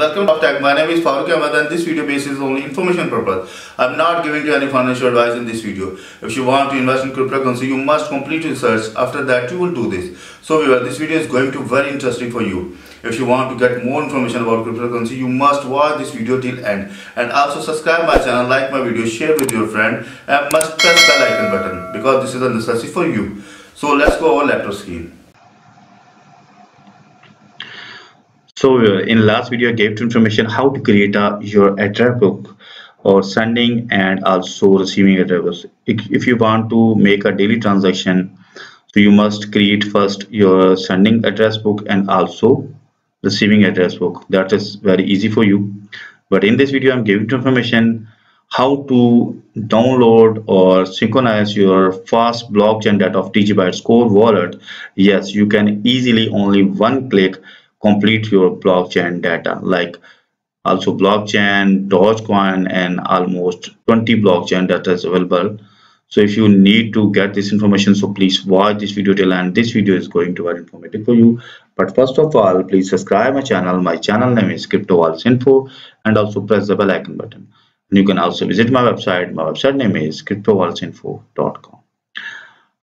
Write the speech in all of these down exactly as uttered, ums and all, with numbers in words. Welcome to Tech. My name is Farukh Ahmed and this video basis is only information purpose. I'm not giving you any financial advice in this video. If you want to invest in cryptocurrency, you must complete research. After that, you will do this. So viewers, this video is going to be very interesting for you. If you want to get more information about cryptocurrency, you must watch this video till end. And also subscribe my channel, like my video, share with your friend, and must press the bell icon button because this is a necessity for you. So let's go over laptop screen. So in last video I gave you information how to create a, your address book or sending and also receiving address. If, if you want to make a daily transaction, so you must create first your sending address book and also receiving address book. That is very easy for you. But in this video I'm giving you information how to download or synchronize your fast blockchain data of DigiByte Core Wallet. Yes, you can easily only one click complete your blockchain data, like also blockchain, Dogecoin, and almost twenty blockchain data is available. So if you need to get this information, so please watch this video till end. This video is going to be very informative for you. But first of all, please subscribe my channel. My channel name is Crypto Walls Info, and also press the bell icon button. And you can also visit my website. My website name is Crypto Walls Info dot com.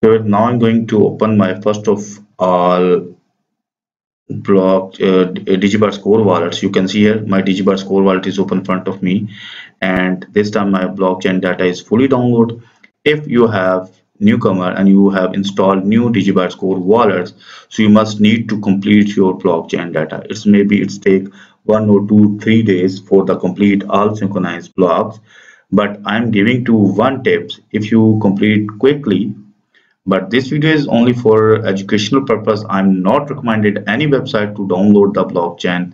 So now I'm going to open my first of all block uh, DigiByte Core Wallets. You can see here my DigiByte Core Wallet is open in front of me, and this time my blockchain data is fully downloaded. If you have newcomer and you have installed new DigiByte Core Wallets, so you must need to complete your blockchain data. It's maybe it's take one or two three days for the complete all synchronized blocks, but I'm giving to one tips if you complete quickly. But this video is only for educational purpose. I'm not recommended any website to download the blockchain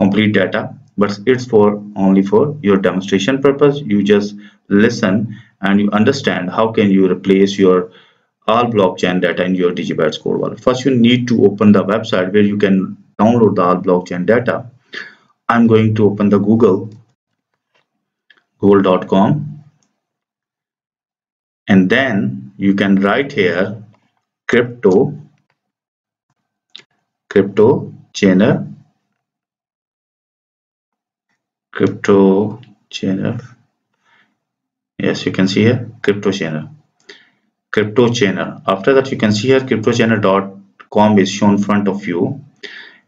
complete data, but it's for only for your demonstration purpose. You just listen and you understand how can you replace your all blockchain data in your DigiByte Core Wallet. First, you need to open the website where you can download the all blockchain data. I'm going to open the Google, google dot com, and then you can write here crypto crypto chainer crypto chainer yes, you can see here crypto chainer crypto chainer after that you can see here crypto chainer dot com is shown in front of you,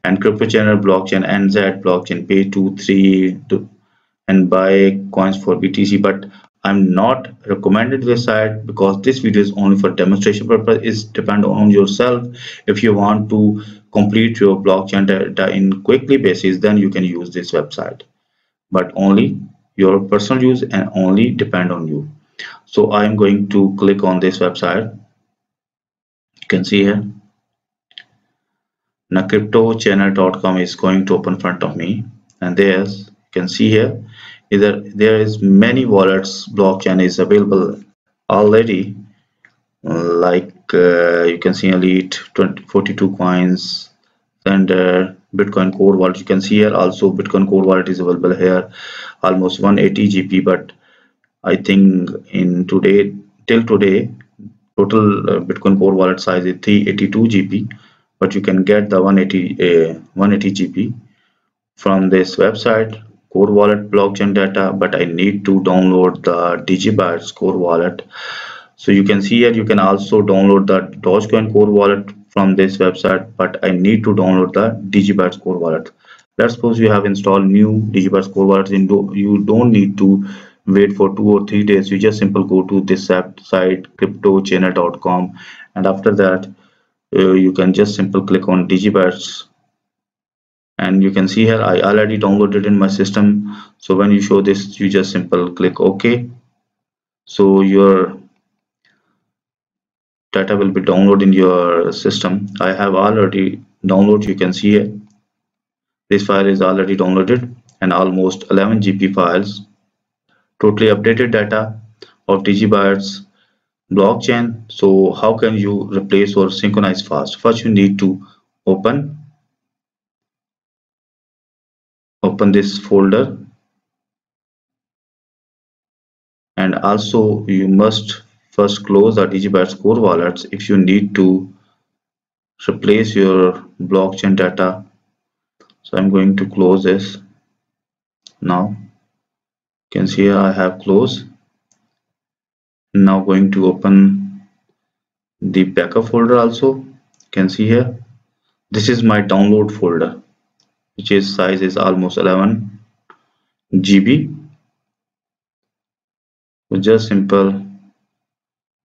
and crypto chainer blockchain N Z blockchain pay two three two and buy coins for B T C. But I'm not recommended this site because this video is only for demonstration purpose. It's depend on yourself. If you want to complete your blockchain data in quickly basis, then you can use this website, but only your personal use and only depend on you. So I'm going to click on this website. You can see here now crypto chainer dot com is going to open in front of me, and there's you can see here either there is many wallets blockchain is available already, like uh, you can see Elite twenty, forty-two coins and uh, Bitcoin Core Wallet. You can see here also Bitcoin Core Wallet is available here almost one eighty G P, but I think in today till today total uh, Bitcoin Core Wallet size is three eighty-two G P, but you can get the one eighty G P from this website Core Wallet blockchain data. But I need to download the DigiByte Core Wallet. So you can see here you can also download the Dogecoin Core Wallet from this website, but I need to download the DigiByte Core Wallet. Let's suppose you have installed new DigiByte Core Wallet and you don't need to wait for two or three days. You just simply go to this website crypto chainer dot com, and after that uh, you can just simply click on DigiByte. And you can see here I already downloaded in my system. So when you show this, you just simple click OK. So your data will be downloaded in your system. I have already downloaded. You can see here this file is already downloaded and almost eleven G B files. Totally updated data of DigiByte's blockchain. So how can you replace or synchronize fast? First, you need to open. Open this folder, and also you must first close the DigiByte Core Wallets if you need to replace your blockchain data. So I'm going to close this Now you can see I have closed. Now going to open the backup folder. Also you can see here, this is my download folder, which is size is almost eleven G B. So just simple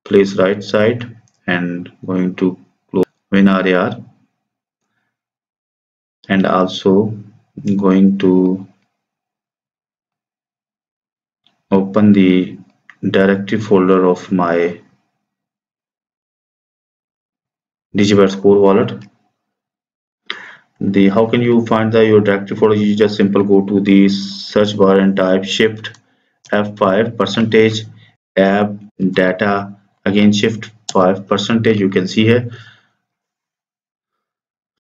place right side and going to close WinRAR, and also going to open the directory folder of my DigiByte Core Wallet. The how can you find the your directory folder? You just simple go to the search bar and type shift F five percentage app data, again shift five percentage. You can see here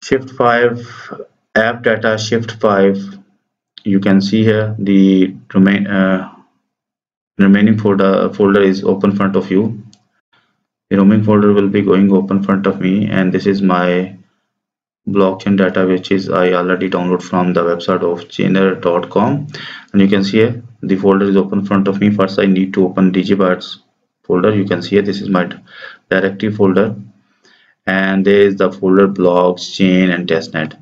shift five app data shift five. You can see here the domain uh, remaining folder folder is open front of you. The roaming folder will be going open front of me, and this is my blockchain data, which is I already download from the website of Chainer dot com. And you can see here the folder is open front of me. First I need to open DigiByte's folder. You can see here this is my directory folder, and there is the folder blogs, chain and testnet,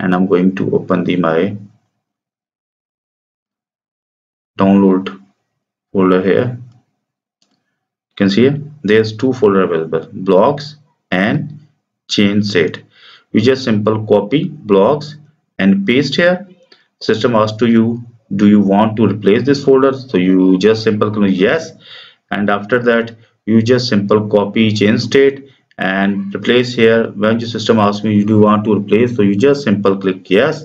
and I'm going to open the my download folder. Here you can see here, there's two folder available, blogs and chain set. You just simple copy blogs and paste here. System asks to you, do you want to replace this folder? So you just simple click yes, and after that you just simple copy chain state and replace here. When your system asks me, do you want to replace? So you just simple click yes,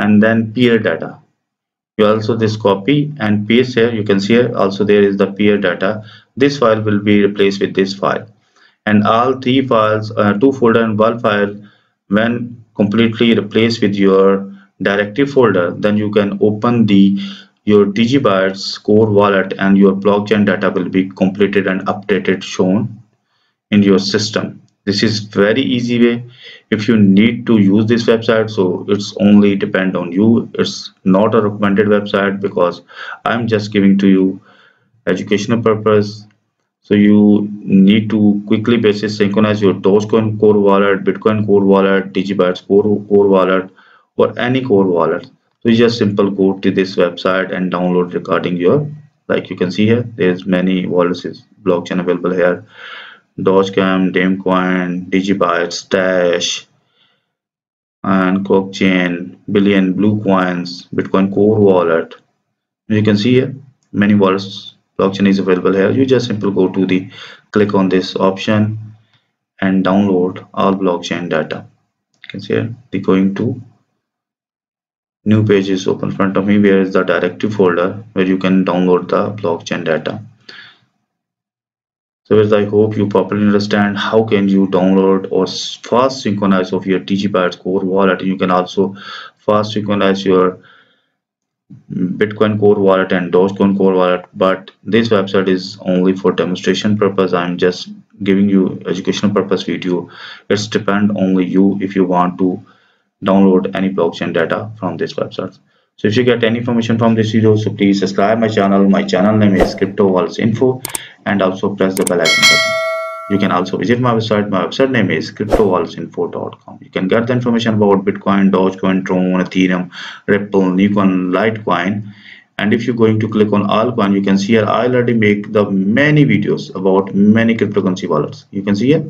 and then peer data. You also this copy and paste here. You can see here also there is the peer data. This file will be replaced with this file, and all three files, uh, two folder and one file, when completely replaced with your directory folder, then you can open the your DigiByte Core Wallet, and your blockchain data will be completed and updated shown in your system. This is very easy way. If you need to use this website, so it's only depend on you. It's not a recommended website because I'm just giving to you educational purpose. So you need to quickly basis synchronize your Dogecoin Core Wallet, Bitcoin Core Wallet, DigiByte Core, Core Wallet, or any Core Wallet. So you just simple go to this website and download regarding your, like you can see here, there's many wallets is blockchain available here. Dogecoin, Namecoin, DigiByte, Stash, and Coinchain, Billion, Blue Coins, Bitcoin Core Wallet. You can see here many wallets blockchain is available here. You just simply go to the click on this option and download all blockchain data. You can see here the going to new page is open in front of me, where is the directory folder where you can download the blockchain data. So as I hope you properly understand how can you download or fast synchronize of your DigiByte Core Wallet. You can also fast synchronize your Bitcoin Core Wallet and Dogecoin Core Wallet, but this website is only for demonstration purpose. I'm just giving you educational purpose video. It's depend only you if you want to download any blockchain data from this website. So if you get any information from this video, so please subscribe my channel. My channel name is Crypto Walls Info, and also press the bell icon button. You can also visit my website. My website name is Crypto Walls Info dot com. You can get the information about Bitcoin, Dogecoin, Tron, Ethereum, Ripple, Namecoin, Litecoin. And if you're going to click on all coin, you can see here I already make the many videos about many cryptocurrency wallets. You can see here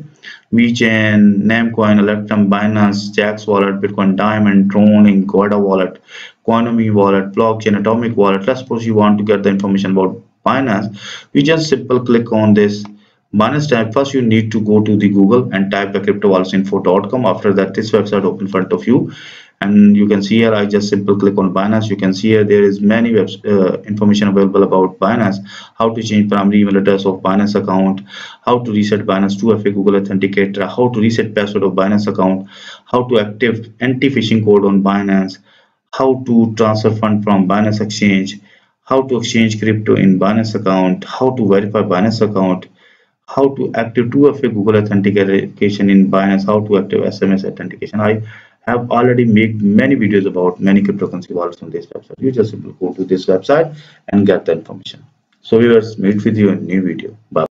VeChain, Namecoin, Electrum, Binance, Jax Wallet, Bitcoin Diamond, Tron, Ingoda Wallet, Coinomi Wallet, Blockchain, Atomic Wallet. Let's suppose you want to get the information about Binance. You just simple click on this Binance tab. First you need to go to the Google and type the Crypto Walls Info dot com. After that this website open in front of you, and you can see here I just simple click on Binance. You can see here there is many web uh, information available about Binance, how to change primary email address of Binance account, how to reset Binance two F A Google Authenticator, how to reset password of Binance account, how to active anti-phishing code on Binance, how to transfer fund from Binance exchange, how to exchange crypto in Binance account, how to verify Binance account, how to active two F A Google authentication in Binance, how to active S M S authentication. I have already made many videos about many cryptocurrency wallets on this website. You just simply go to this website and get the information. So viewers, meet with you in a new video. Bye.